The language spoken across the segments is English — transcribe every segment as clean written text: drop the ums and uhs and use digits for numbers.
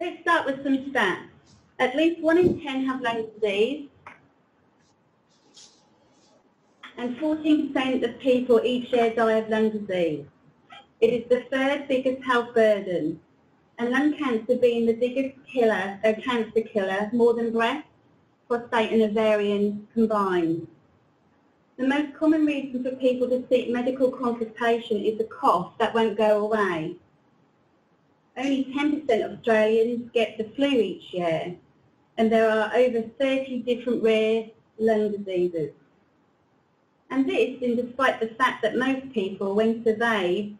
Let's start with some stats. At least 1 in 10 have lung disease, and 14% of people each year die of lung disease. It is the third biggest health burden, and lung cancer being the biggest cancer killer, more than breast, prostate and ovarian combined. The most common reason for people to seek medical consultation is a cough that won't go away. Only 10% of Australians get the flu each year, and there are over 30 different rare lung diseases. And this, in despite the fact that most people, when surveyed,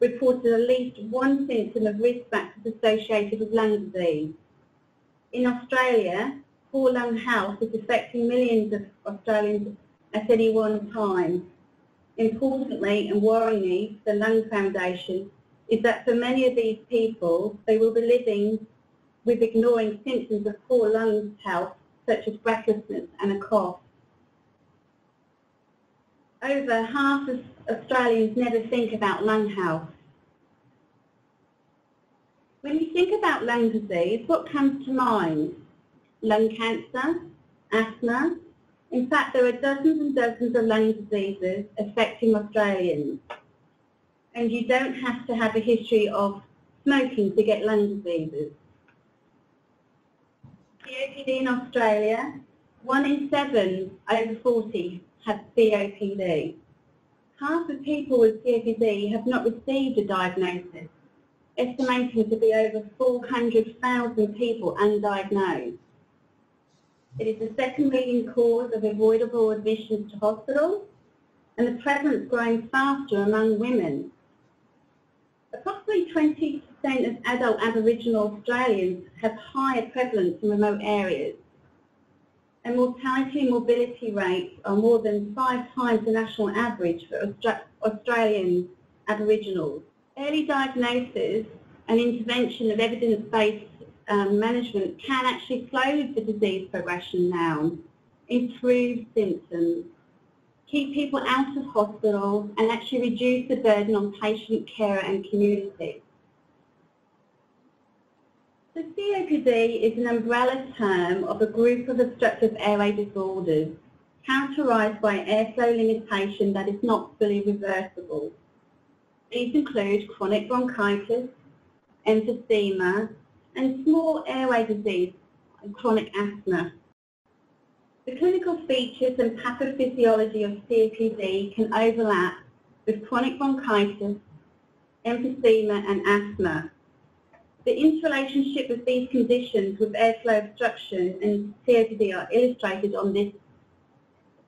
reported at least one symptom of risk factors associated with lung disease. In Australia, poor lung health is affecting millions of Australians at any one time. Importantly and worryingly for the Lung Foundation is that for many of these people, they will be living with ignoring symptoms of poor lung health, such as breathlessness and a cough. Over half of Australians never think about lung health. When you think about lung disease, what comes to mind? Lung cancer, asthma. In fact, there are dozens and dozens of lung diseases affecting Australians. And you don't have to have a history of smoking to get lung diseases. COPD in Australia, 1 in 7 over 40 have COPD. Half of people with COPD have not received a diagnosis, estimated to be over 400,000 people undiagnosed. It is the second leading cause of avoidable admissions to hospital, and the prevalence growing faster among women. Approximately 20% of adult Aboriginal Australians have higher prevalence in remote areas, and mortality and morbidity rates are more than 5 times the national average for Australian Aboriginals. Early diagnosis and intervention of evidence-based management can actually slow the disease progression down, improve symptoms, keep people out of hospital, and actually reduce the burden on patient, carer and community. So COPD is an umbrella term of a group of obstructive airway disorders characterised by airflow limitation that is not fully reversible. These include chronic bronchitis, emphysema, and small airway disease and chronic asthma. The clinical features and pathophysiology of COPD can overlap with chronic bronchitis, emphysema and asthma. The interrelationship of these conditions with airflow obstruction and COPD are illustrated on this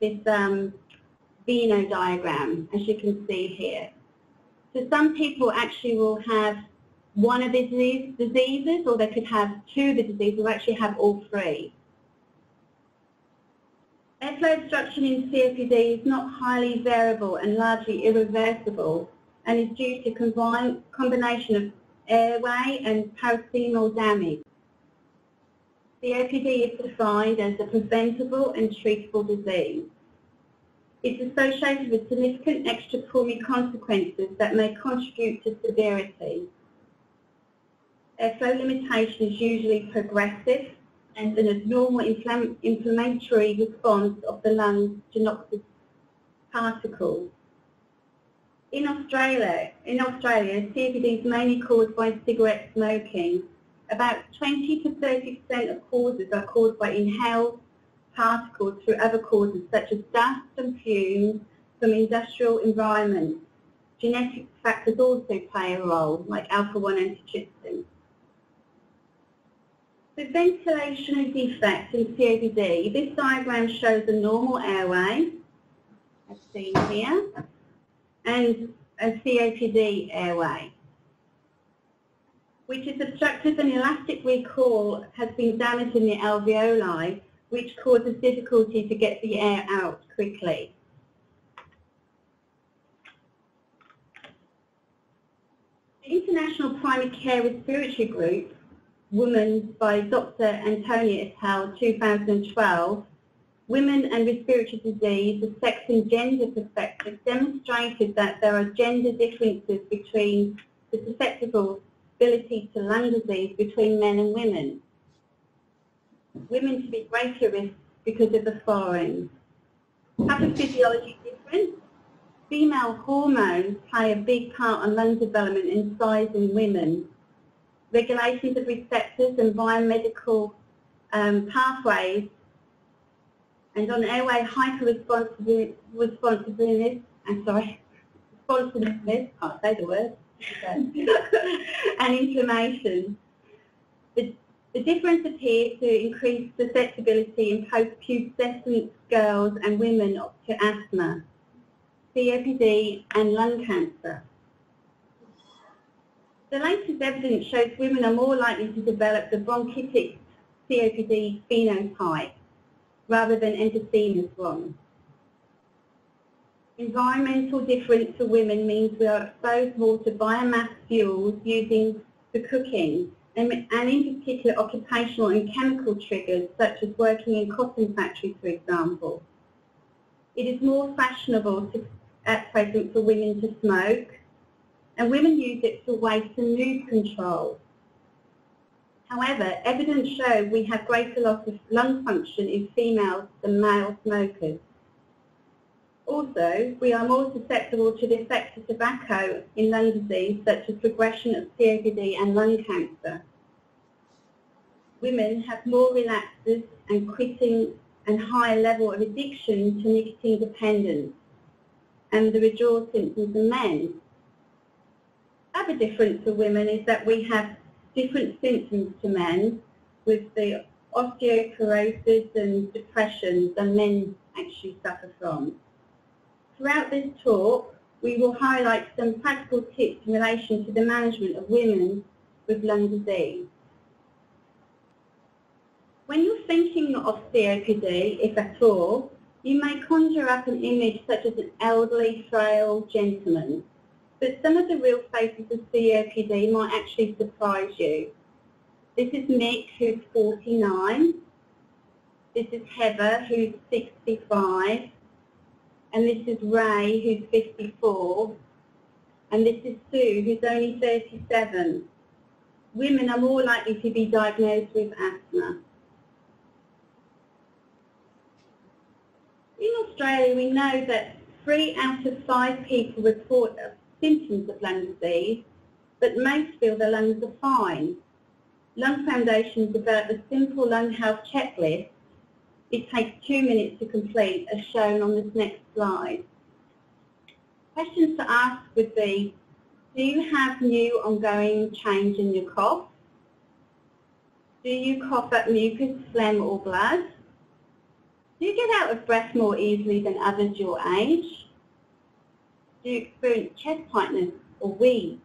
Venno diagram, as you can see here. So some people actually will have one of these diseases, or they could have two of the diseases, or actually have all three. Airflow obstruction in COPD is not highly variable and largely irreversible, and is due to combination of airway and paroxysmal damage. COPD is defined as a preventable and treatable disease. It's associated with significant extrapulmonary consequences that may contribute to severity. Airflow limitation is usually progressive, and an abnormal inflammatory response of the lungs to noxious particles. In Australia, COPD is mainly caused by cigarette smoking. About 20 to 30% of causes are caused by inhaled particles through other causes such as dust and fumes from industrial environments. Genetic factors also play a role, like alpha-1 antitrypsin. The ventilation defect in COPD, this diagram shows a normal airway, as seen here, and a COPD airway, which is obstructive and elastic recall has been damaged in the alveoli, which causes difficulty to get the air out quickly. The International Primary Care Respiratory Group, Women, by Dr. Antonia et al. 2012, Women and Respiratory Disease, the Sex and Gender Perspective, demonstrated that there are gender differences between the susceptible susceptibility to lung disease between men and women. Women to be greater risk because of the following. Pathophysiology difference. Female hormones play a big part on lung development and size in women. Regulations of receptors and biomedical pathways, and on airway hyper-responsiveness, responsiveness, can't say the word, and inflammation. The difference appears to increase susceptibility in post-pubescent girls and women to asthma, COPD and lung cancer. The latest evidence shows women are more likely to develop the bronchitic COPD phenotype rather than endothelial one. Environmental difference for women means we are exposed more to biomass fuels using for cooking, and in particular occupational and chemical triggers such as working in cotton factories, for example. It is more fashionable at present for women to smoke, and women use it for weight and mood control. However, evidence shows we have greater loss of lung function in females than male smokers. Also, we are more susceptible to the effects of tobacco in lung disease, such as progression of COPD and lung cancer. Women have more relapses and quitting and higher level of addiction to nicotine dependence and the withdrawal symptoms than men. Another difference for women is that we have different symptoms to men, with the osteoporosis and depression that men actually suffer from. Throughout this talk, we will highlight some practical tips in relation to the management of women with lung disease. When you're thinking of COPD, if at all, you may conjure up an image such as an elderly, frail gentleman. But some of the real faces of COPD might actually surprise you. This is Mick, who's 49. This is Heather, who's 65. And this is Ray, who's 54. And this is Sue, who's only 37. Women are more likely to be diagnosed with asthma. In Australia, we know that 3 out of 5 people report symptoms of lung disease, but most feel their lungs are fine. Lung Foundation developed a simple lung health checklist. It takes 2 minutes to complete, as shown on this next slide. Questions to ask would be, do you have new ongoing change in your cough? Do you cough up mucus, phlegm or blood? Do you get out of breath more easily than others your age? Do you experience chest tightness or wheeze?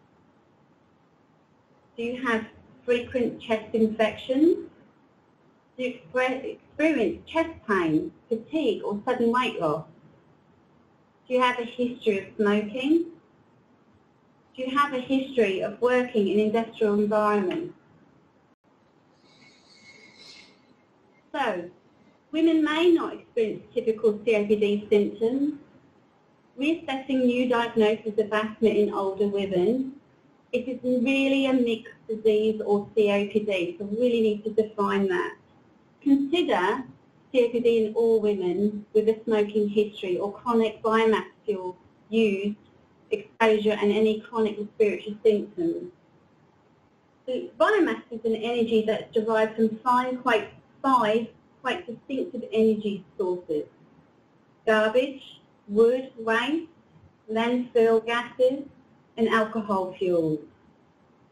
Do you have frequent chest infections? Do you experience chest pain, fatigue or sudden weight loss? Do you have a history of smoking? Do you have a history of working in industrial environments? So, women may not experience typical COPD symptoms. Reassessing new diagnosis of asthma in older women. It is really a mixed disease or COPD, so we really need to define that. Consider COPD in all women with a smoking history or chronic biomass fuel use, exposure and any chronic respiratory symptoms. So biomass is an energy that's derived from five quite distinctive energy sources: garbage, wood, waste, landfill gases, and alcohol fuels.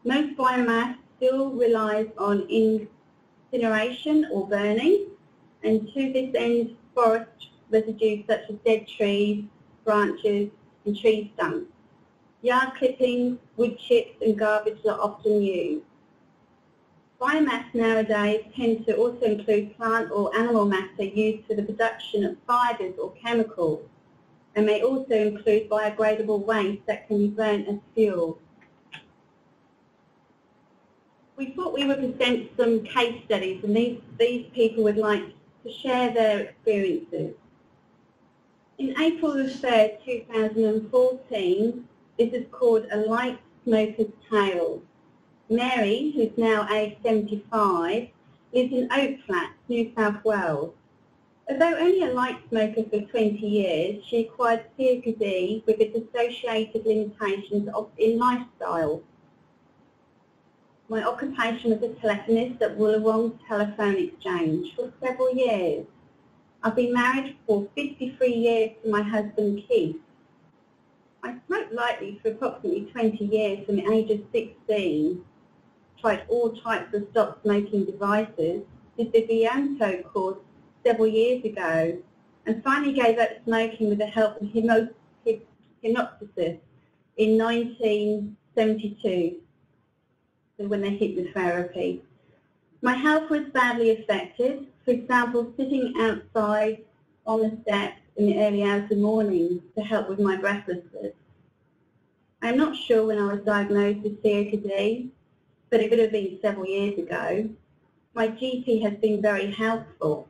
Most biomass still relies on incineration or burning, and to this end, forest residues such as dead trees, branches, and tree stumps. Yard clippings, wood chips, and garbage are often used. Biomass nowadays tends to also include plant or animal matter used for the production of fibres or chemicals, and may also include biodegradable waste that can be burnt as fuel. We thought we would present some case studies, and these people would like to share their experiences. In April the 3rd, 2014, this is called A Light Smoker's Tale. Mary, who's now aged 75, lives in Oak Flats, New South Wales. Although only a light smoker for 20 years, she acquired COPD with its associated limitations in lifestyle. My occupation was a telephonist at Wollongong Telephone Exchange for several years. I've been married for 53 years to my husband Keith. I smoked lightly for approximately 20 years from the age of 16, tried all types of stop smoking devices, did the Bianco course several years ago, and finally gave up smoking with the help of hypnosis in 1972, so when they hit the therapy. My health was badly affected, for example, sitting outside on the steps in the early hours of the morning to help with my breathlessness. I'm not sure when I was diagnosed with COPD, but it would have been several years ago. My GP has been very helpful,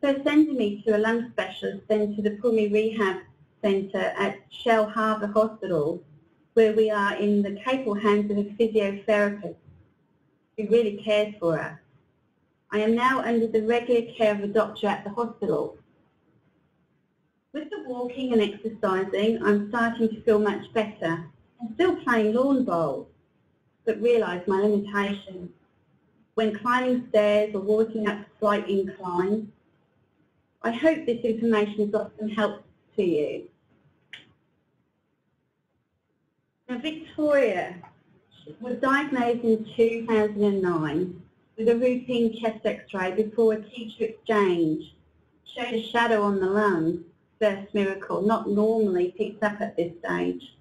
so sending me to a lung specialist, then to the pulmonary rehab centre at Shell Harbour Hospital, where we are in the capable hands of a physiotherapist who really cares for us. I am now under the regular care of a doctor at the hospital. With the walking and exercising, I'm starting to feel much better. I'm still playing lawn bowls, but realise my limitations. When climbing stairs or walking up slight incline, I hope this information has got some help to you. Now, Victoria was diagnosed in 2009 with a routine chest x-ray before a teacher exchange. Showed a shadow on the lung. First miracle, not normally picked up at this stage.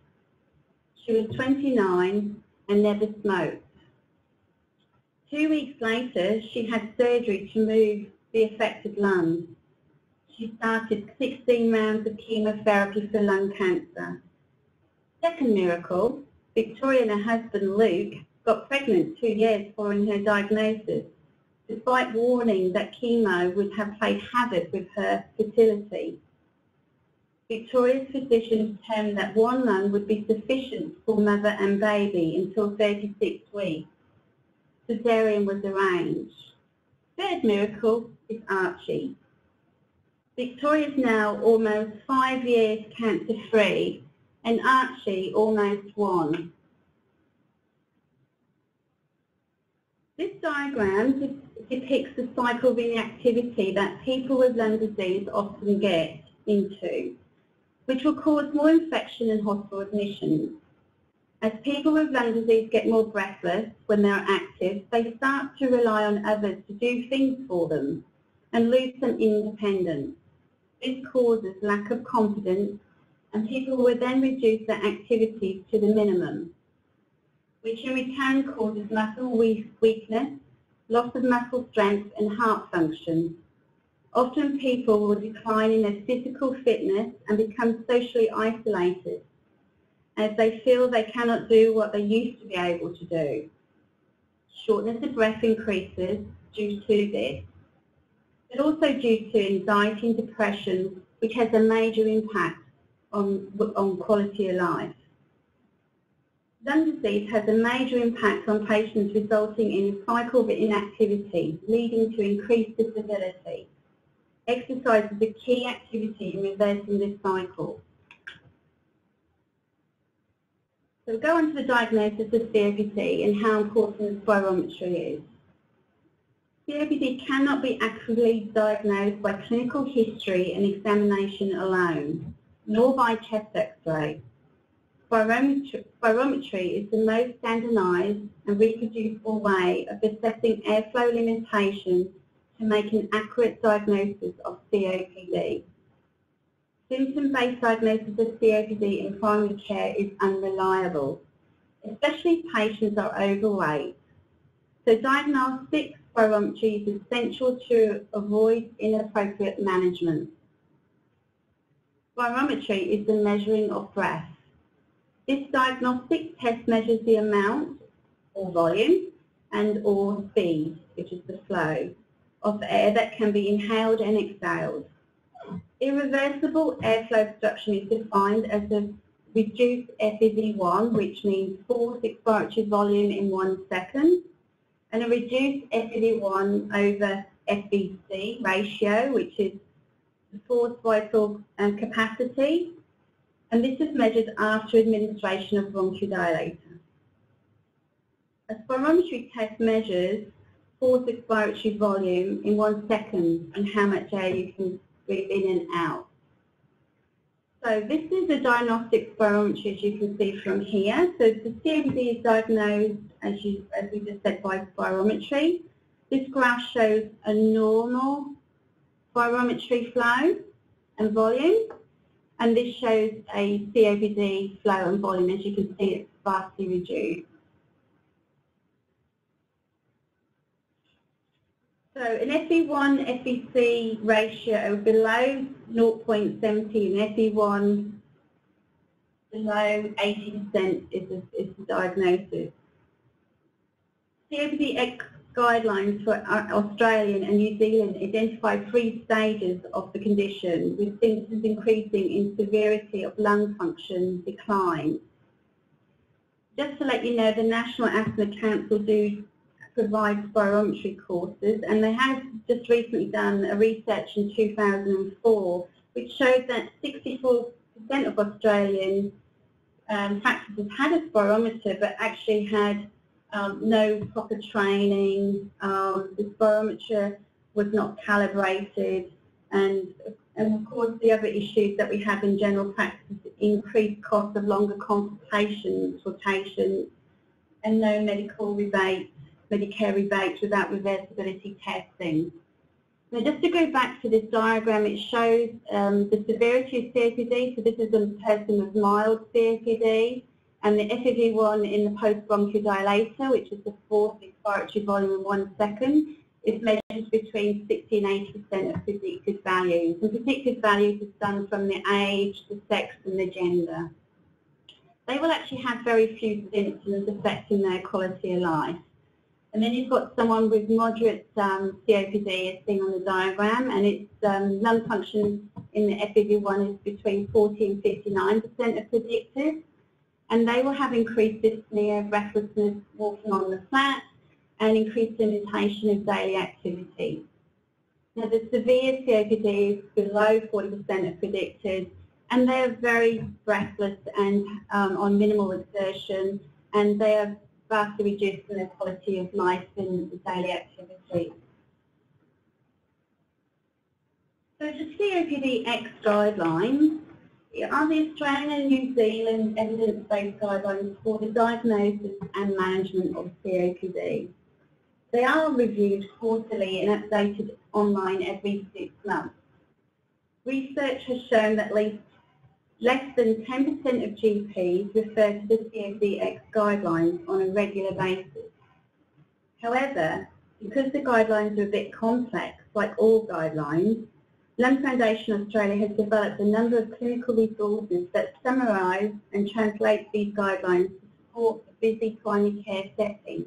She was 29 and never smoked. 2 weeks later, she had surgery to move the affected lung. She started 16 rounds of chemotherapy for lung cancer. Second miracle, Victoria and her husband Luke got pregnant 2 years following her diagnosis, despite warning that chemo would have played havoc with her fertility. Victoria's physician determined that one lung would be sufficient for mother and baby until 36 weeks. Caesarean was arranged. Third miracle is Archie. Victoria is now almost 5 years cancer-free and Archie almost 1. This diagram depicts the cycle of inactivity that people with lung disease often get into, which will cause more infection and hospital admissions. As people with lung disease get more breathless when they are active, they start to rely on others to do things for them and lose some independence. This causes lack of confidence, and people will then reduce their activities to the minimum, which in return causes muscle weakness, loss of muscle strength and heart function. Often people will decline in their physical fitness and become socially isolated, as they feel they cannot do what they used to be able to do. Shortness of breath increases due to this, but also due to anxiety and depression, which has a major impact on quality of life. Lung disease has a major impact on patients, resulting in a cycle of inactivity, leading to increased disability. Exercise is a key activity in reversing this cycle. So we'll go on to the diagnosis of COPD and how important the spirometry is. COPD cannot be accurately diagnosed by clinical history and examination alone, nor by chest x-ray. Spirometry is the most standardised and reproducible way of assessing airflow limitations to make an accurate diagnosis of COPD. Symptom-based diagnosis of COPD in primary care is unreliable, especially if patients are overweight. So diagnostic spirometry is essential to avoid inappropriate management. Spirometry is the measuring of breath. This diagnostic test measures the amount, or volume, and or speed, which is the flow, of air that can be inhaled and exhaled. Irreversible airflow obstruction is defined as the reduce FEV1, which means forced expiratory volume in 1 second, and a reduced FEV1 over FVC ratio, which is the forced vital capacity, and this is measured after administration of bronchodilator. A spirometry test measures forced expiratory volume in 1 second and how much air you can breathe in and out. So this is a diagnostic spirometry, as you can see from here. So the COPD is diagnosed, as we just said, by spirometry. This graph shows a normal spirometry flow and volume, and this shows a COPD flow and volume. As you can see, it's vastly reduced. So an FE1 FVC ratio below 0.70 and FE1 below 80% is the diagnosis. COPDX guidelines for Australian and New Zealand identify 3 stages of the condition, with symptoms increasing in severity of lung function decline. Just to let you know, the National Asthma Council do provide spirometry courses, and they have just recently done a research in 2004 which showed that 64% of Australian practices had a spirometer but actually had no proper training, the spirometer was not calibrated, and of course the other issues that we have in general practice, increased cost of longer consultations for patients and no medical rebates, Medicare rebates without reversibility testing. Now just to go back to this diagram, it shows the severity of COPD, so this is a person with mild COPD, and the FEV1 in the post-bronchodilator, which is the forced expiratory volume in 1 second, is measured between 60 and 80% of predicted values. And predicted values is done from the age, the sex and the gender. They will actually have very few symptoms affecting their quality of life. And then you've got someone with moderate COPD as seen on the diagram, and its lung function in the FEV1 is between 40 and 59% of predicted, and they will have increased dyspnea, breathlessness, walking on the flat, and increased limitation of daily activity. Now the severe COPD is below 40% of predicted, and they are very breathless and on minimal exertion, and they are vastly reducing their quality of life and daily activity. So the COPDX guidelines are the Australian and New Zealand evidence-based guidelines for the diagnosis and management of COPD. They are reviewed quarterly and updated online every 6 months. Research has shown that at least less than 10% of GPs refer to the COPDX guidelines on a regular basis. However, because the guidelines are a bit complex, like all guidelines, Lung Foundation Australia has developed a number of clinical resources that summarise and translate these guidelines to support the busy primary care setting.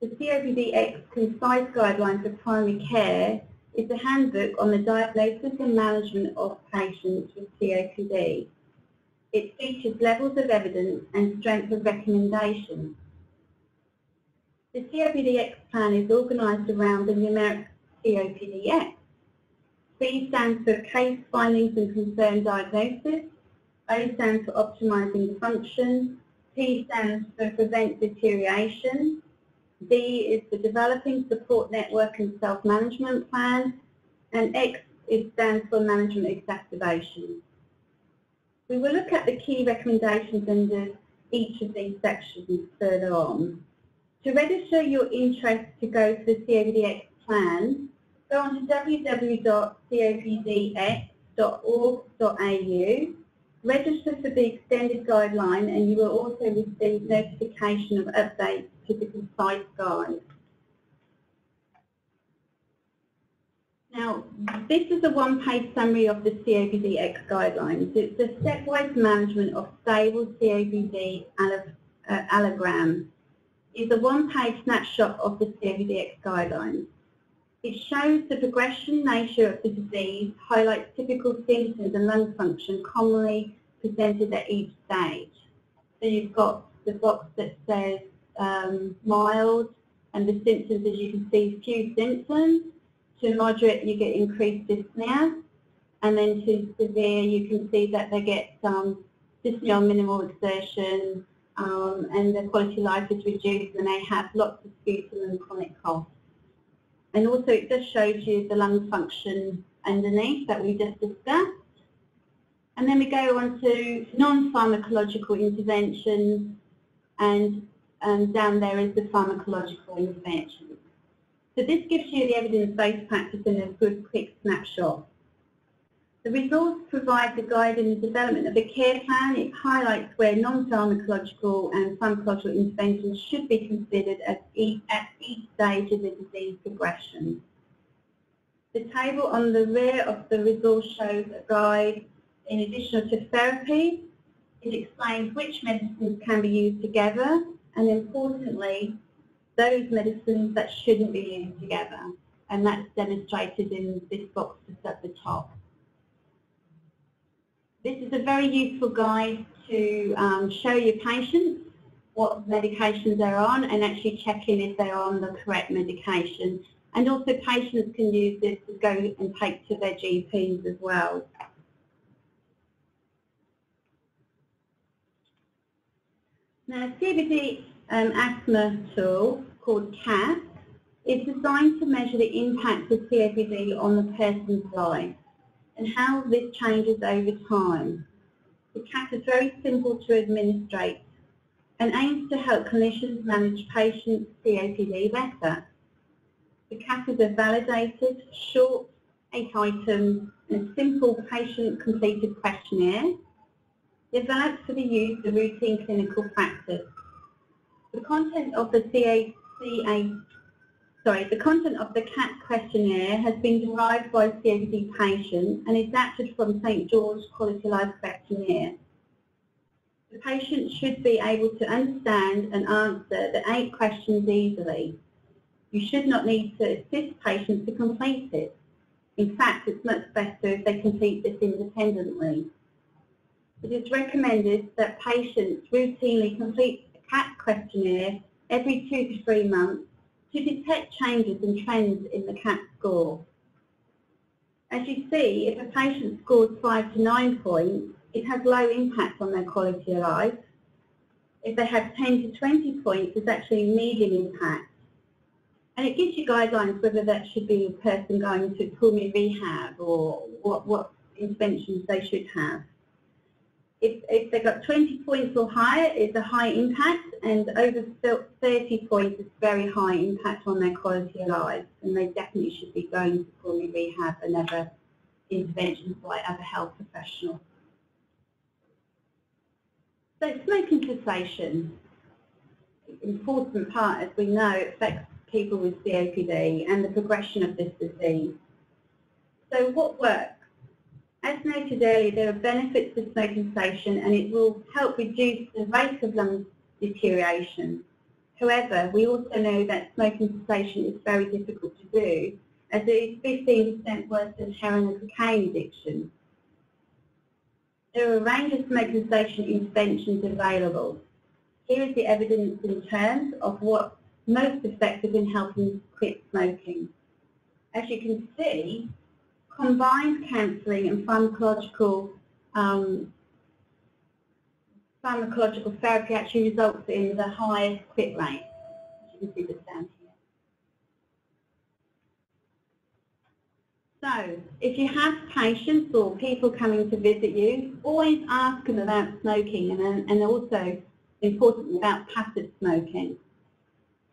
The COPDX Concise Guidelines for Primary Care is a handbook on the diagnosis and management of patients with COPD. It features levels of evidence and strength of recommendations. The COPDX plan is organised around the numeric COPDX. C stands for Case Findings and Concern Diagnosis, O stands for Optimising Function, P stands for Prevent Deterioration, D is for Developing Support Network and Self-Management Plan, and X stands for Management Exacerbation. We will look at the key recommendations under each of these sections further on. To register your interest to go to the COPDX plan, go on to www.copdx.org.au, register for the extended guideline, and you will also receive notification of updates to the concise guide. Now, this is a one-page summary of the COPDX guidelines. It's a stepwise management of stable COPD allogram. It's a one-page snapshot of the COPDX guidelines. It shows the progression nature of the disease, highlights typical symptoms and lung function commonly presented at each stage. So you've got the box that says mild, and the symptoms, as you can see, few symptoms. To moderate, you get increased dyspnea, and then to severe, you can see that they get some dyspnea on minimal exertion, and their quality of life is reduced, and they have lots of sputum and chronic cough. And also, it just shows you the lung function underneath that we just discussed. And then we go on to non-pharmacological interventions, and down there is the pharmacological intervention. So this gives you the evidence-based practice in a good quick snapshot. The resource provides the guide in the development of a care plan. It highlights where non-pharmacological and pharmacological interventions should be considered at each stage of the disease progression. The table on the rear of the resource shows a guide in addition to therapy. It explains which medicines can be used together, and importantly, those medicines that shouldn't be used together. And that's demonstrated in this box just at the top. This is a very useful guide to show your patients what medications they're on and actually checking if they're on the correct medication. And also patients can use this to go and take to their GPs as well. Now, COPD asthma tool called CAS is designed to measure the impact of COPD on the person's life and how this changes over time. The CAS is very simple to administrate and aims to help clinicians manage patients' COPD better. The CAS is a validated, short, 8-item and simple patient-completed questionnaire developed for the use of routine clinical practice. The content of the CAT questionnaire has been derived by COPD patients and adapted from St. George's Quality Life questionnaire. The patient should be able to understand and answer the 8 questions easily. You should not need to assist patients to complete it. In fact, it's much better if they complete this independently. It is recommended that patients routinely complete the CAT questionnaire every 2 to 3 months to detect changes and trends in the CAT score. As you see, if a patient scores 5 to 9 points, it has low impact on their quality of life. If they have 10 to 20 points, it's actually medium impact. And it gives you guidelines whether that should be a person going to pulmonary rehab or what interventions they should have. If they've got 20 points or higher, it's a high impact, and over 30 points is very high impact on their quality of life, and they definitely should be going to pulmonary rehab and other interventions by other health professionals. So smoking cessation, important part, as we know, affects people with COPD and the progression of this disease. So what works? As noted earlier, there are benefits of smoking cessation and it will help reduce the rate of lung deterioration. However, we also know that smoking cessation is very difficult to do, as it is 15% worse than heroin and cocaine addiction. There are a range of smoking cessation interventions available. Here is the evidence in terms of what's most effective in helping quit smoking. As you can see, combined counselling and pharmacological therapy actually results in the highest quit rate. You can see this down here. So, if you have patients or people coming to visit you, always ask them about smoking and also, importantly, about passive smoking.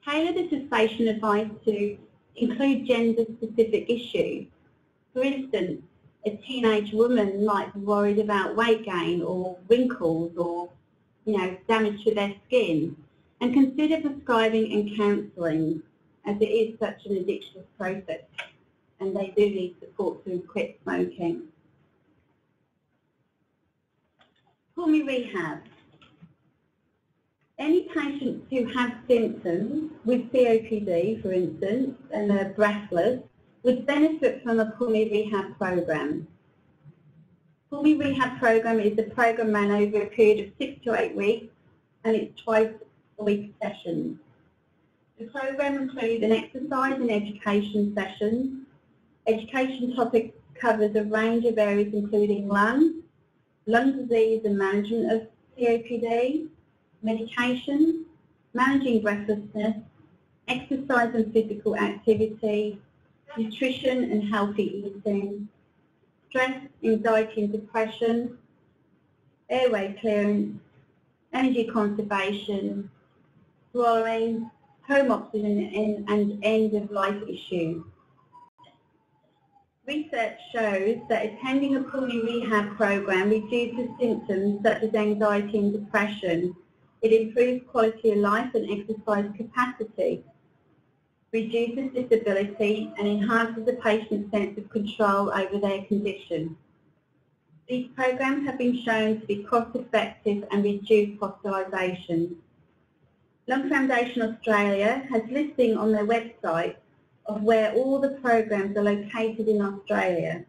Tailor the cessation advice to include gender-specific issues. For instance, a teenage woman might be worried about weight gain or wrinkles or, you know, damage to their skin, and consider prescribing and counselling, as it is such an addictive process and they do need support to quit smoking. Pulmonary rehab. Any patients who have symptoms with COPD, for instance, and they're breathless, would benefit from a pulmonary rehab program. Fully rehab program is a program run over a period of 6 to 8 weeks, and it's twice-a-week sessions. The program includes an exercise and education session. Education topic covers a range of areas including lungs, lung disease and management of COPD, medication, managing breathlessness, exercise and physical activity, nutrition and healthy eating, stress, anxiety and depression, airway clearance, energy conservation, swallowing, home oxygen and end-of-life issues. Research shows that attending a pulmonary rehab program reduces symptoms such as anxiety and depression. It improves quality of life and exercise capacity, reduces disability and enhances the patient's sense of control over their condition. These programs have been shown to be cost-effective and reduce hospitalisation. Lung Foundation Australia has listing on their website of where all the programs are located in Australia.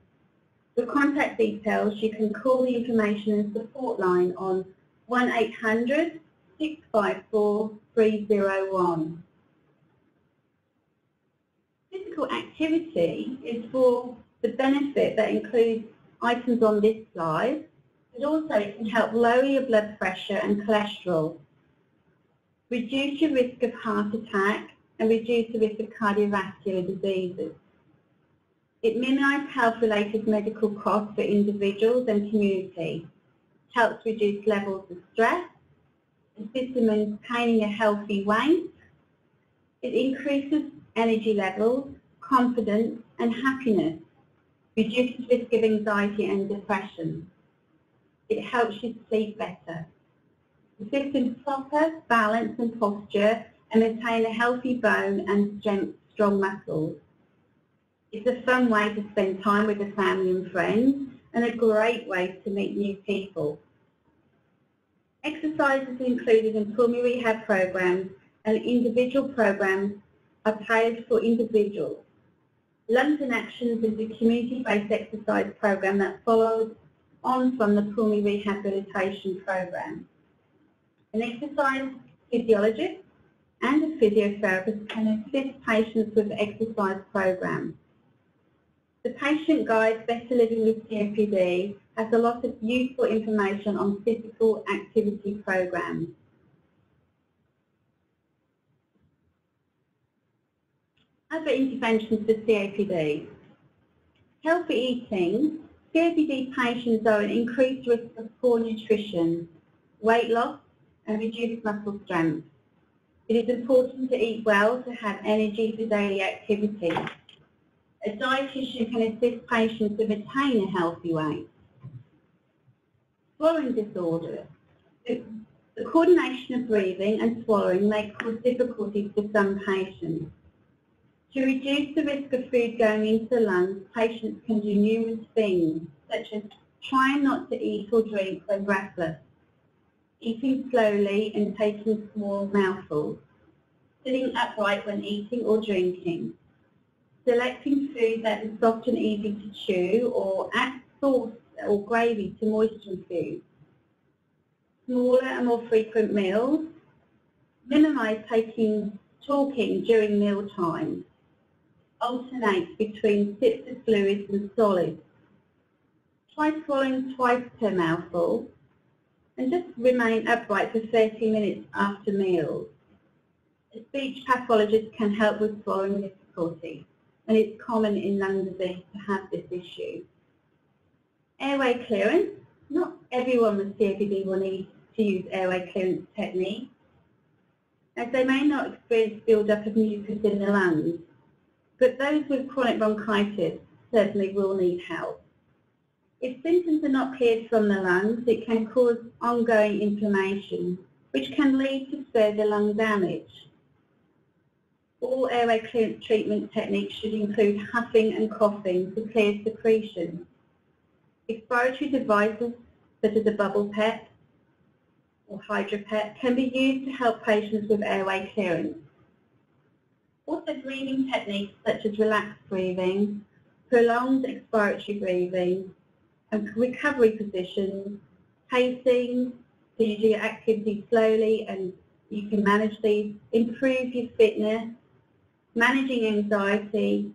For contact details, you can call the information and support line on 1800 654 301. Physical activity is for the benefit that includes items on this slide, but also it can help lower your blood pressure and cholesterol, reduce your risk of heart attack, and reduce the risk of cardiovascular diseases. It minimises health-related medical costs for individuals and community, helps reduce levels of stress, assists in maintaining a healthy weight, it increases energy levels, confidence and happiness, reduces risk of anxiety and depression. It helps you sleep better. Assists in proper balance and posture and maintain a healthy bone and strong muscles. It's a fun way to spend time with the family and friends and a great way to meet new people. Exercises included in pulmonary rehab programs and individual programs are tailored for individuals. Lungs in Action is a community-based exercise program that follows on from the pulmonary rehabilitation program. An exercise physiologist and a physiotherapist can assist patients with exercise programs. The patient guide Better Living with COPD has a lot of useful information on physical activity programs. Other interventions for COPD. Healthy eating. COPD patients are at increased risk of poor nutrition, weight loss and reduced muscle strength. It is important to eat well to have energy for daily activity. A dietitian can assist patients to maintain a healthy weight. Swallowing disorder. The coordination of breathing and swallowing may cause difficulties for some patients. To reduce the risk of food going into the lungs, patients can do numerous things, such as trying not to eat or drink when breathless, eating slowly and taking small mouthfuls, sitting upright when eating or drinking, selecting food that is soft and easy to chew, or add sauce or gravy to moisten food, smaller and more frequent meals, minimise talking during mealtime, alternate between sips of fluids and solids. Try swallowing twice per mouthful and just remain upright for 30 minutes after meals. A speech pathologist can help with swallowing difficulty, and it's common in lung disease to have this issue. Airway clearance. Not everyone with COPD will need to use airway clearance technique, as they may not experience build-up of mucus in the lungs, but those with chronic bronchitis certainly will need help. If symptoms are not cleared from the lungs, it can cause ongoing inflammation, which can lead to further lung damage. All airway clearance treatment techniques should include huffing and coughing to clear secretions. Expiratory devices such as a bubble PET or HydroPET can be used to help patients with airway clearance. Also, breathing techniques such as relaxed breathing, prolonged expiratory breathing, recovery positions, pacing, so you do your activity slowly and you can manage these, improve your fitness, managing anxiety.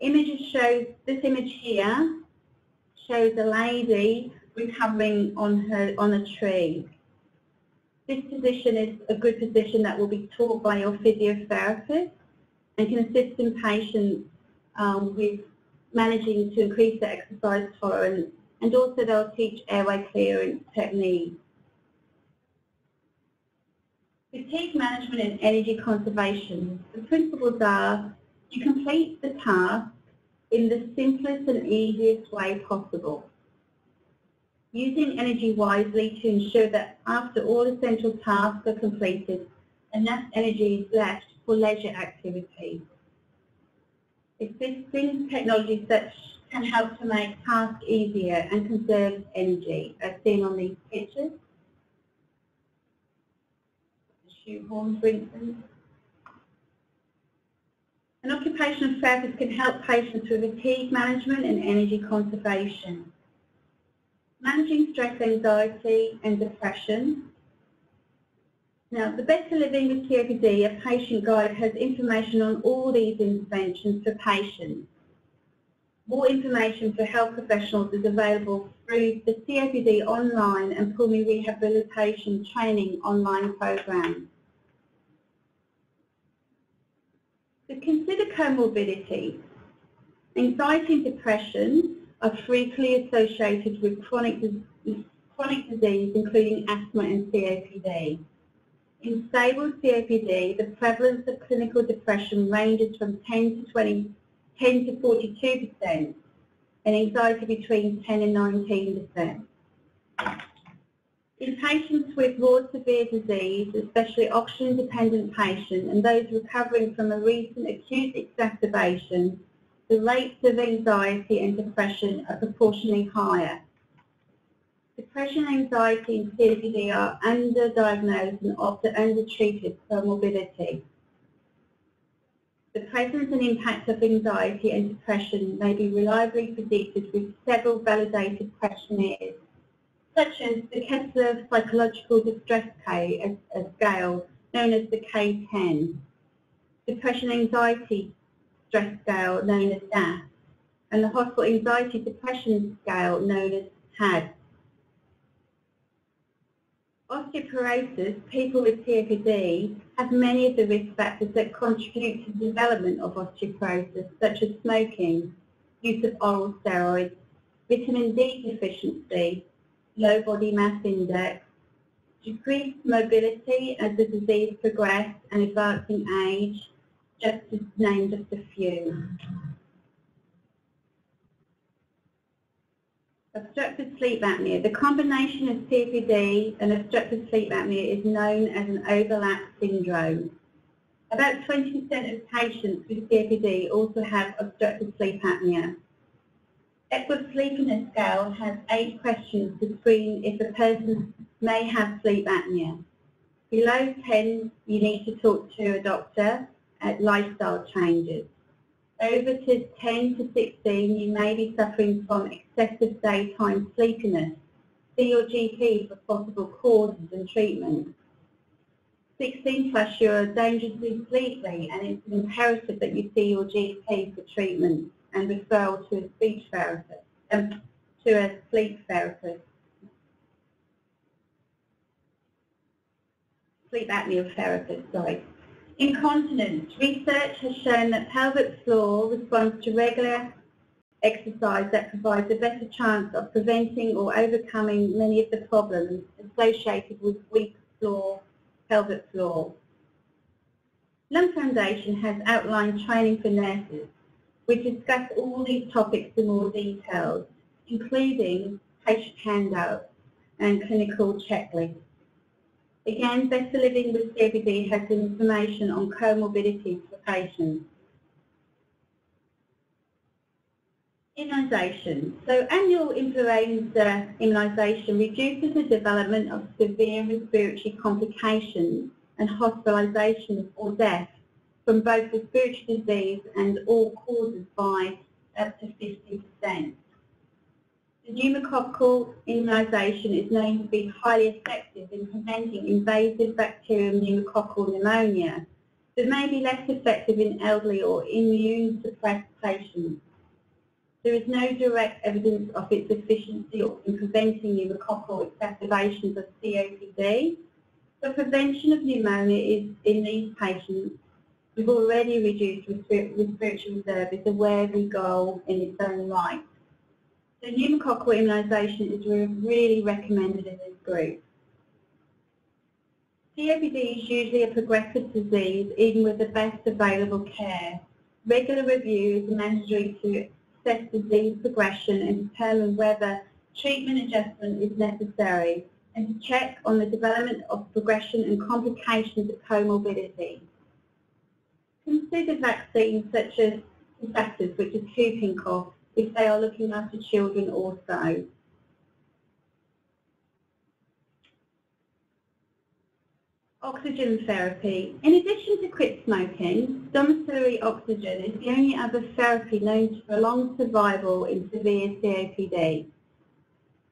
Images shows, this image here shows a lady recovering on a tree. This position is a good position that will be taught by your physiotherapist and can assist in patients with managing to increase their exercise tolerance, and also they'll teach airway clearance techniques. Fatigue management and energy conservation. The principles are you complete the task in the simplest and easiest way possible, using energy wisely to ensure that after all essential tasks are completed, enough energy is left for leisure activities. Existing technologies that can help to make tasks easier and conserve energy, as seen on these pictures. Shoehorn, for instance. An occupational therapist can help patients with fatigue management and energy conservation. Managing stress, anxiety and depression. Now, the Better Living with COPD, a patient guide, has information on all these interventions for patients. More information for health professionals is available through the COPD Online and Pulmonary Rehabilitation Training online program. So consider comorbidity. Anxiety and depression are frequently associated with chronic disease, including asthma and COPD. In stable COPD, the prevalence of clinical depression ranges from 10 to 42%, and anxiety between 10 and 19%. In patients with more severe disease, especially oxygen-dependent patients and those recovering from a recent acute exacerbation, the rates of anxiety and depression are proportionally higher. Depression, anxiety and COPD are underdiagnosed and often undertreated comorbidity. The presence and impact of anxiety and depression may be reliably predicted with several validated questionnaires, such as the Kessler psychological distress scale, known as the K10, depression anxiety stress scale, known as DAS, and the hospital anxiety depression scale, known as HADS. Osteoporosis, people with COPD have many of the risk factors that contribute to the development of osteoporosis, such as smoking, use of oral steroids, vitamin D deficiency, low body mass index, decreased mobility as the disease progresses and advancing age, just to name just a few. Obstructive sleep apnea. The combination of COPD and obstructive sleep apnea is known as an overlap syndrome. About 20% of patients with COPD also have obstructive sleep apnea. Epworth Sleepiness Scale has 8 questions to screen if a person may have sleep apnea. Below 10, you need to talk to a doctor at lifestyle changes. Over to 10 to 16, you may be suffering from excessive daytime sleepiness. See your GP for possible causes and treatment. 16 plus, you're dangerously sleepy and it's imperative that you see your GP for treatment and referral to a sleep therapist. Sleep apnea therapist, sorry. Incontinence. Research has shown that pelvic floor responds to regular exercise that provides a better chance of preventing or overcoming many of the problems associated with weak floor, pelvic floor. Lung Foundation has outlined training for nurses. We discuss all these topics in more detail, including patient handouts and clinical checklists. Again, Better Living with COPD has information on comorbidities for patients. Immunisation. So annual influenza immunisation reduces the development of severe respiratory complications and hospitalisation or death from both respiratory disease and all causes by up to 50%. The pneumococcal immunisation is known to be highly effective in preventing invasive bacterial pneumococcal pneumonia, but may be less effective in elderly or immune-suppressed patients. There is no direct evidence of its efficiency in preventing pneumococcal exacerbations of COPD, so prevention of pneumonia is in these patients. We've already reduced respiratory reserve is a worthy goal in its own right. So pneumococcal immunisation is really recommended in this group. COPD is usually a progressive disease, even with the best available care. Regular review is mandatory to assess disease progression and determine whether treatment adjustment is necessary, and to check on the development of progression and complications of comorbidity. Consider vaccines such as Tresivac, which is whooping cough, if they are looking after children also. Oxygen therapy. In addition to quit smoking, domiciliary oxygen is the only other therapy known to prolong survival in severe COPD.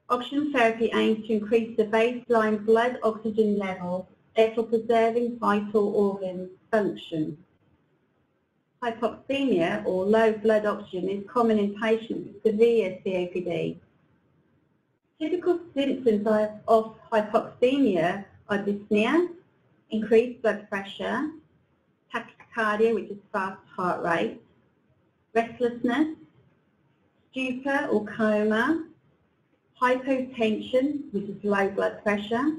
Oxygen therapy aims to increase the baseline blood oxygen level, therefore preserving vital organ function. Hypoxemia, or low blood oxygen, is common in patients with severe COPD. Typical symptoms of hypoxemia are dyspnea, increased blood pressure, tachycardia, which is fast heart rate, restlessness, stupor or coma, hypotension, which is low blood pressure,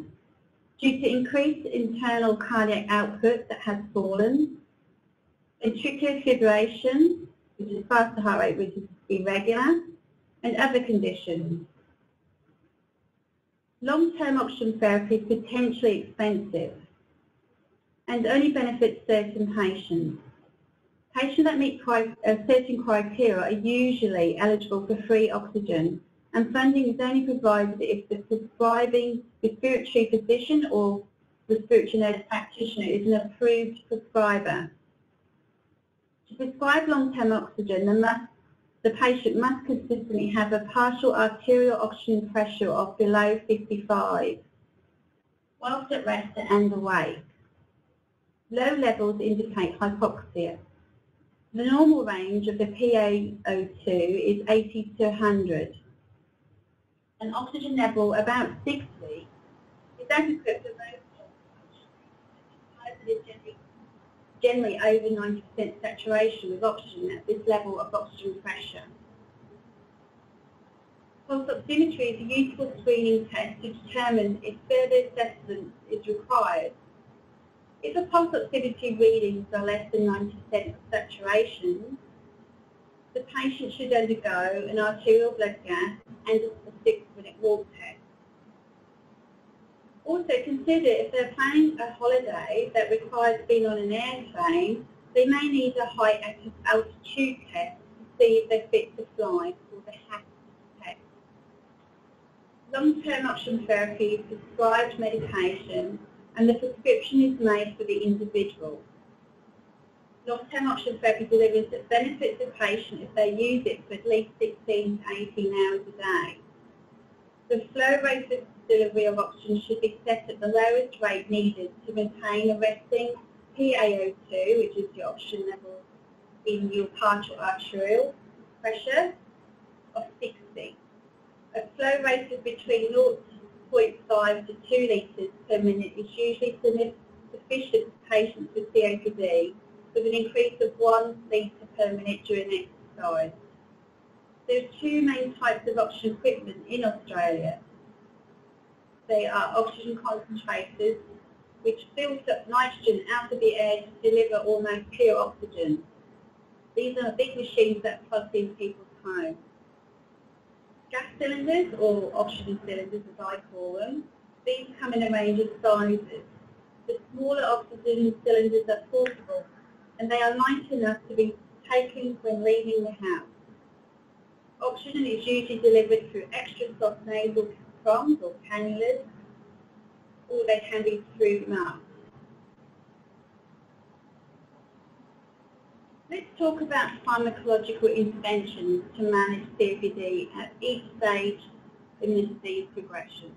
due to increased internal cardiac output that has fallen, ventricular fibrillation, which is faster heart rate, which is irregular, and other conditions. Long-term oxygen therapy is potentially expensive and only benefits certain patients. Patients that meet certain criteria are usually eligible for free oxygen, and funding is only provided if the prescribing respiratory physician or respiratory nurse practitioner is an approved prescriber. To prescribe long-term oxygen, the patient must consistently have a partial arterial oxygen pressure of below 55, whilst at rest and awake. Low levels indicate hypoxia. The normal range of the PaO2 is 80 to 100. An oxygen level about 60 is adequate for most patients. Generally over 90% saturation with oxygen at this level of oxygen pressure. Pulse oximetry is a useful screening test to determine if further assessment is required. If the pulse oximetry readings are less than 90% of saturation, the patient should undergo an arterial blood gas and a 6-minute walk test. Also consider if they're planning a holiday that requires being on an airplane, they may need a high altitude test to see if they're fit to fly, or the HADS test. Long-term oxygen therapy is prescribed medication and the prescription is made for the individual. Long-term oxygen therapy delivers the benefits of the patient if they use it for at least 16 to 18 hours a day. The flow rate of delivery of oxygen should be set at the lowest rate needed to maintain a resting PaO2, which is the oxygen level in your partial arterial pressure, of 60. A flow rate of between 0.5 to 2 litres per minute is usually sufficient for patients with COPD, with an increase of 1 litre per minute during exercise. There are two main types of oxygen equipment in Australia. They are oxygen concentrators, which filter nitrogen out of the air to deliver almost pure oxygen. These are big machines that plug in people's homes. Gas cylinders, or oxygen cylinders as I call them, these come in a range of sizes. The smaller oxygen cylinders are portable, and they are light enough to be taken when leaving the house. Oxygen is usually delivered through extra soft nasal prongs or cannulas, or they can be through masks. Let's talk about pharmacological interventions to manage COPD at each stage in the disease progression.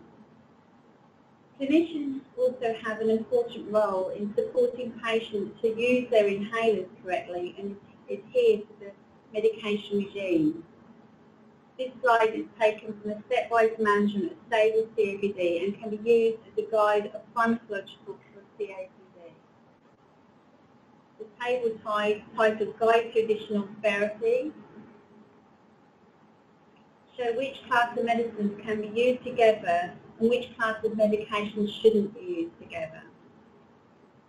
Clinicians also have an important role in supporting patients to use their inhalers correctly and adhere to the medication regime. This slide is taken from the stepwise management of stable COPD and can be used as a guide of pharmacological for COPD. The table titled Guide to Additional Therapy show which class of medicines can be used together and which class of medications shouldn't be used together.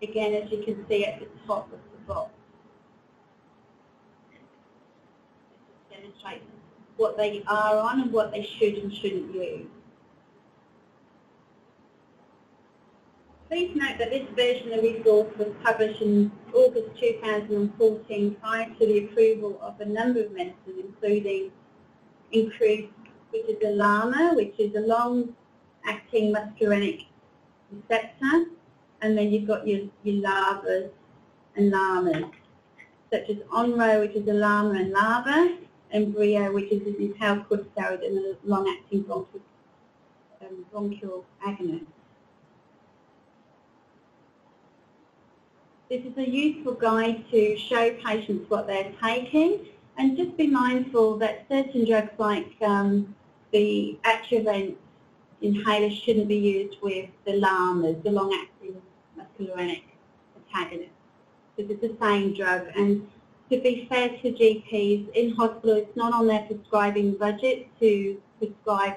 Again, as you can see at the top of the box, it demonstrates what they are on and what they should and shouldn't use. Please note that this version of the resource was published in August 2014 prior to the approval of a number of medicines, including Incruse, which is a LAMA, which is a long-acting muscarinic receptor, and then you've got your LABAs and LAMAs, such as ONRO, which is a LAMA and LABA, and BRIO, which is an inhaled corticosteroid and a long-acting bronchial agonist. This is a useful guide to show patients what they're taking, and just be mindful that certain drugs like the Atrovent inhaler shouldn't be used with the LAMAs, the long-acting muscarinic antagonists, because it's the same drug. And to be fair to GPs, in hospital it's not on their prescribing budget to prescribe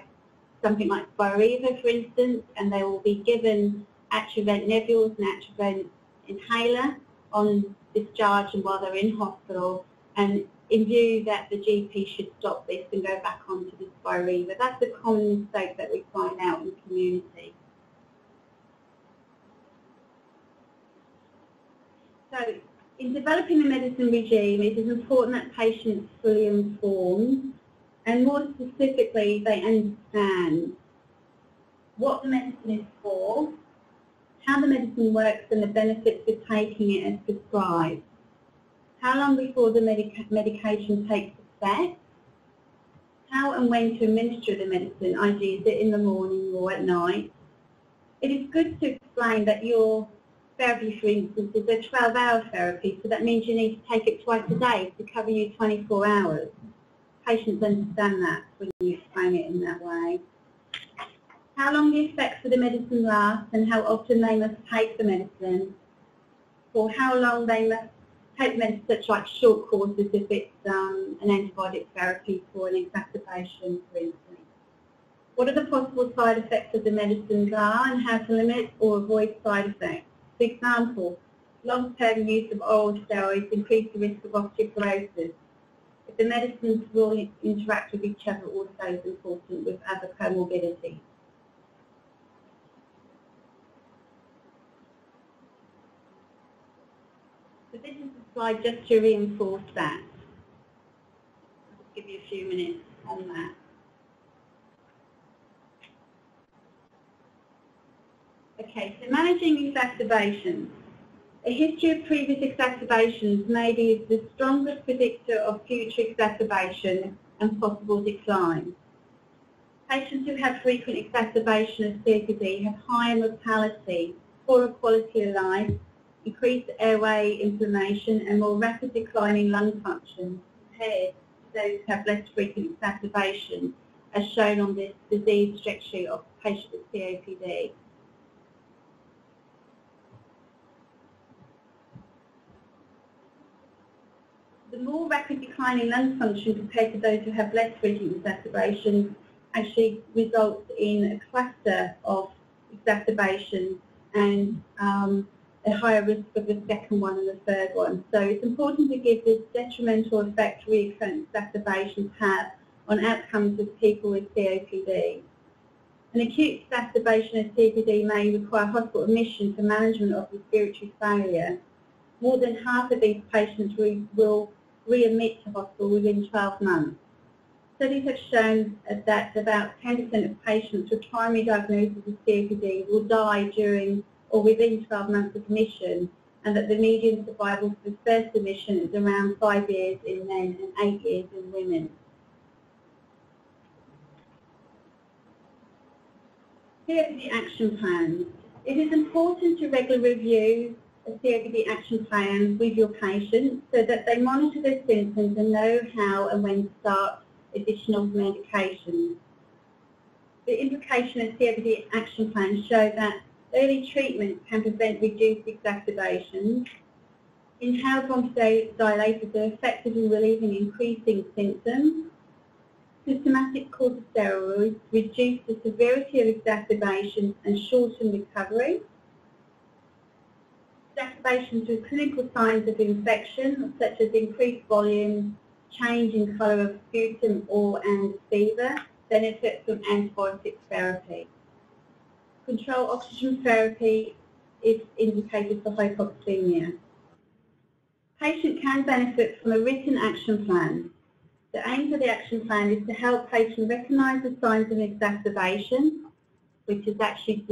something like Spiriva, for instance, and they will be given Atrovent nebules and Atrovent inhaler on discharge and while they're in hospital, and in view that the GP should stop this and go back onto the Spiriva. That's a common mistake that we find out in the community. So in developing the medicine regime, it is important that patients are fully informed and more specifically they understand what the medicine is for, how the medicine works and the benefits of taking it as prescribed, how long before the medication takes effect, how and when to administer the medicine, i.e. is it in the morning or at night. It is good to explain that your therapy, for instance, is a 12-hour therapy, so that means you need to take it twice a day to cover you 24 hours. Patients understand that when you explain it in that way. How long the effects of the medicine last and how often they must take the medicine, or how long they must take medicine, such like short courses if it's an antibiotic therapy for an exacerbation, for instance. What are the possible side effects of the medicines are and how to limit or avoid side effects. For example, long-term use of oral steroids increases the risk of osteoporosis. If the medicines will interact with each other also is important with other comorbidities. So this is a slide just to reinforce that. I'll give you a few minutes on that. Okay, so managing exacerbations. A history of previous exacerbations may be the strongest predictor of future exacerbation and possible decline. Patients who have frequent exacerbation of COPD have higher mortality, poorer quality of life, increased airway inflammation and more rapid decline in lung function compared to those who have less frequent exacerbation, as shown on this disease trajectory of patients with COPD. The more rapid decline in lung function compared to those who have less frequent exacerbations actually results in a cluster of exacerbations and a higher risk of the second one and the third one. So it's important to give this detrimental effect recurrent exacerbations have on outcomes of people with COPD. An acute exacerbation of COPD may require hospital admission for management of respiratory failure. More than half of these patients will re-admit to hospital within 12 months. Studies have shown that about 10% of patients with primary diagnosis of COPD will die during or within 12 months of admission, and that the median survival for first emission is around 5 years in men and 8 years in women. Here are the action plans. It is important to regularly review a COPD action plan with your patient so that they monitor their symptoms and know how and when to start additional medications. The implication of COPD action plans show that early treatment can prevent reduced exacerbations. Inhaled bronchodilators are effective in relieving increasing symptoms. Systematic corticosteroids reduce the severity of exacerbations and shorten recovery. Exacerbations with clinical signs of infection, such as increased volume, change in colour of sputum and fever, benefit from antibiotic therapy. Control oxygen therapy is indicated for hypoxemia. Patient can benefit from a written action plan. The aim for the action plan is to help patient recognise the signs of exacerbation, which is actually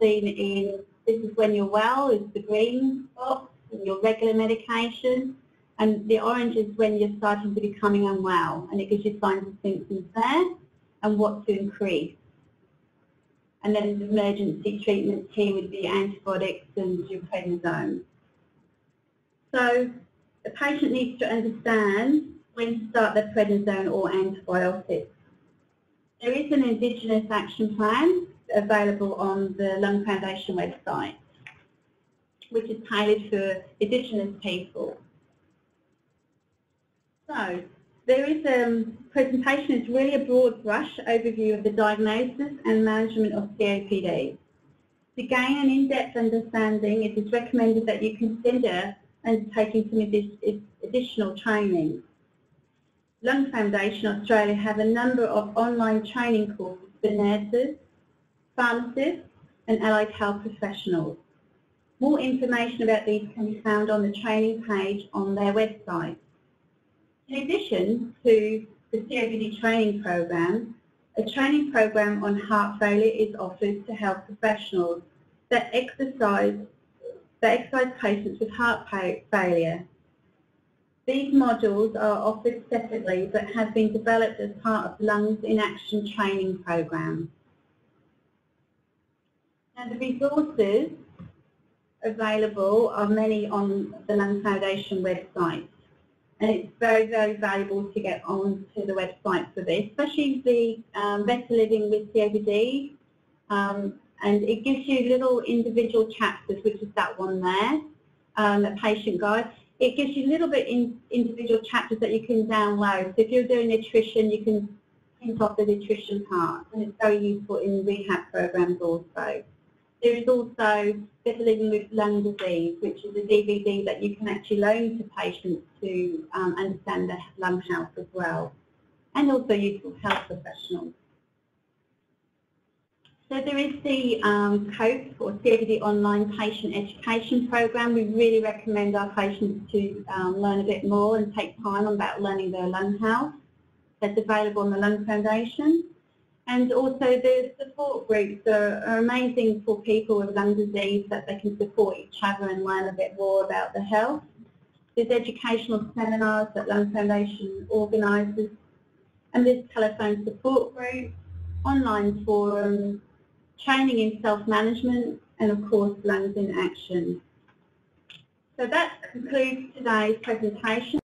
seen in, this is when you're well, is the green box, and your regular medication, and the orange is when you're starting to becoming unwell, and it gives you signs and symptoms there, and what to increase. And then the emergency treatment here would be antibiotics and prednisone. So the patient needs to understand when to start their prednisone or antibiotics. There is an Indigenous action plan available on the Lung Foundation website, which is tailored for Indigenous people. So there is presentation is really a broad brush overview of the diagnosis and management of COPD. To gain an in-depth understanding, it is recommended that you consider undertaking some additional training. Lung Foundation Australia have a number of online training courses for nurses, pharmacists and allied health professionals. More information about these can be found on the training page on their website. In addition to the COPD training program, a training program on heart failure is offered to health professionals that exercise patients with heart failure. These modules are offered separately but have been developed as part of the Lungs in Action training program. Now the resources available are many on the Lung Foundation website, and it's very, very valuable to get onto the website for this, especially the Better Living with COPD, and it gives you little individual chapters, which is that one there, the patient guide. It gives you a little bit in individual chapters that you can download. So if you're doing nutrition, you can print off the nutrition part, and it's very useful in rehab programs also. There is also Better Living with Lung Disease, which is a DVD that you can actually loan to patients to understand their lung health as well, and also useful health professionals. So there is the COPE, or COPD Online Patient Education Program. We really recommend our patients to learn a bit more and take time about learning their lung health. That's available on the Lung Foundation. And also the support groups are amazing for people with lung disease, that they can support each other and learn a bit more about their health. There's educational seminars that Lung Foundation organises, and there's telephone support groups, online forums, training in self-management, and of course Lungs in Action. So that concludes today's presentation.